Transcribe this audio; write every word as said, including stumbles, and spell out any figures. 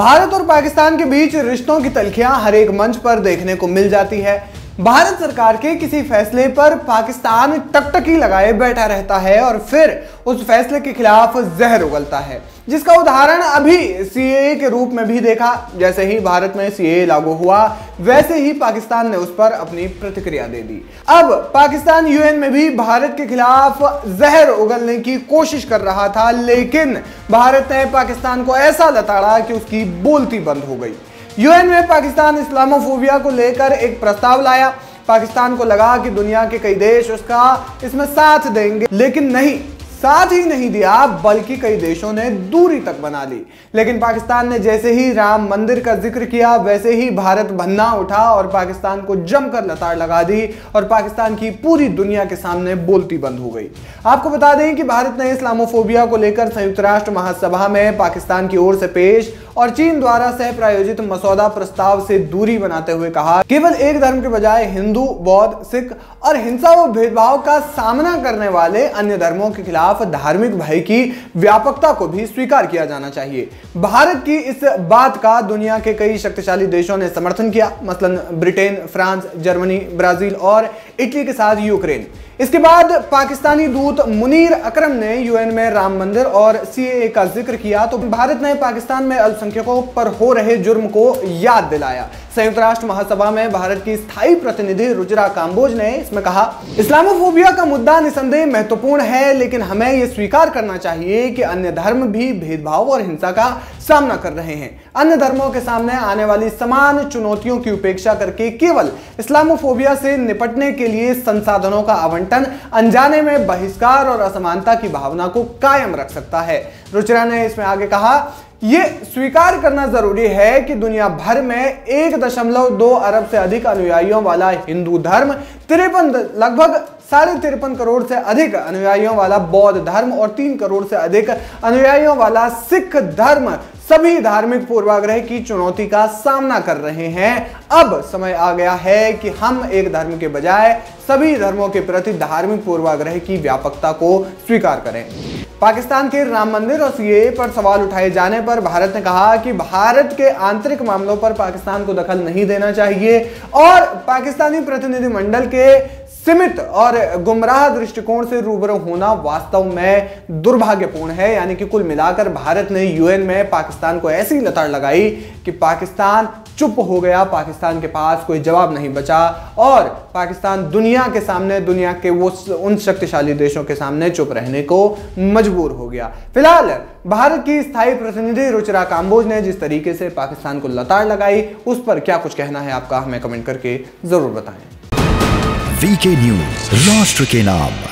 भारत और पाकिस्तान के बीच रिश्तों की तल्खियां हर एक मंच पर देखने को मिल जाती है। भारत सरकार के किसी फैसले पर पाकिस्तान टकटकी लगाए बैठा रहता है और फिर उस फैसले के खिलाफ जहर उगलता है, जिसका उदाहरण अभी सी ए ए के रूप में भी देखा। जैसे ही भारत में सी ए ए लागू हुआ, वैसे ही पाकिस्तान ने उस पर अपनी प्रतिक्रिया दे दी। अब पाकिस्तान यू एन में भी भारत के खिलाफ जहर उगलने की कोशिश कर रहा था, लेकिन भारत ने पाकिस्तान को ऐसा लताड़ा कि उसकी बोलती बंद हो गई। यू एन में पाकिस्तान इस्लामोफोबिया को लेकर एक प्रस्ताव लाया। पाकिस्तान को लगा कि दुनिया के कई देश उसका इसमें साथ देंगे, लेकिन नहीं, साथ ही नहीं दिया, बल्कि कई देशों ने दूरी तक बना ली। लेकिन पाकिस्तान ने जैसे ही राम मंदिर का जिक्र किया, वैसे ही भारत भन्ना उठा और पाकिस्तान को जमकर लताड़ लगा दी और पाकिस्तान की पूरी दुनिया के सामने बोलती बंद हो गई। आपको बता दें कि भारत ने इस्लामोफोबिया को लेकर संयुक्त राष्ट्र महासभा में पाकिस्तान की ओर से पेश और चीन द्वारा सह प्रायोजित मसौदा प्रस्ताव से दूरी बनाते हुए कहा, केवल एक धर्म के बजाय हिंदू, बौद्ध, सिख और हिंसा व भेदभाव का सामना करने वाले अन्य धर्मों के खिलाफ धार्मिक भय की व्यापकता को भी स्वीकार किया जाना चाहिए। भारत की इस बात का दुनिया के कई शक्तिशाली देशों ने समर्थन किया, मसलन ब्रिटेन, फ्रांस, जर्मनी, ब्राजील और इटली के साथ यूक्रेन। इसके बाद पाकिस्तानी दूत मुनीर अकरम ने यू एन में राम मंदिर और सी ए ए का जिक्र किया तो भारत ने पाकिस्तान में अल्पसंख्यकों पर हो रहे जुर्म को याद दिलाया। संयुक्त राष्ट्र महासभा में भारत की स्थायी प्रतिनिधि रुचिरा काम्बोज ने इसमें कहा, इस्लामोफोबिया का मुद्दा निसंदेह महत्वपूर्ण है, लेकिन हमें यह स्वीकार करना चाहिए कि अन्य धर्म भी भेदभाव और हिंसा का सामना कर रहे हैं। अन्य धर्मों के सामने आने वाली समान चुनौतियों की उपेक्षा करके केवल इस्लामोफोबिया से निपटने के लिए संसाधनों का आवंटन अनजाने में बहिष्कार और असमानता की भावना को कायम रख सकता है। रुचिरा ने इसमें आगे कहा, ये स्वीकार करना जरूरी है कि दुनिया भर में एक दशमलव दो अरब से अधिक अनुयायियों वाला हिंदू धर्म, तिरपन लगभग साढ़े तिरपन करोड़ से अधिक अनुयायियों वाला बौद्ध धर्म और तीन करोड़ से अधिक अनुयायियों वाला सिख धर्म सभी धार्मिक पूर्वाग्रह की चुनौती का सामना कर रहे हैं। अब समय आ गया है कि हम एक धर्म के बजाय सभी धर्मों के प्रति धार्मिक पूर्वाग्रह की व्यापकता को स्वीकार करें। पाकिस्तान के राम मंदिर और सी ए ए पर सवाल उठाए जाने पर भारत ने कहा कि भारत के आंतरिक मामलों पर पाकिस्तान को दखल नहीं देना चाहिए और पाकिस्तानी प्रतिनिधिमंडल के सीमित और गुमराह दृष्टिकोण से रूबरू होना वास्तव में दुर्भाग्यपूर्ण है। यानी कि कुल मिलाकर भारत ने यू एन में पाकिस्तान को ऐसी लताड़ लगाई कि पाकिस्तान चुप हो गया, पाकिस्तान के पास कोई जवाब नहीं बचा और पाकिस्तान दुनिया के सामने, दुनिया के वो उन शक्तिशाली देशों के सामने चुप रहने को मजबूर हो गया। फिलहाल भारत की स्थायी प्रतिनिधि रुचिरा काम्बोज ने जिस तरीके से पाकिस्तान को लताड़ लगाई, उस पर क्या कुछ कहना है आपका, हमें कमेंट करके जरूर बताएं। वी के न्यूज़, राष्ट्र के नाम।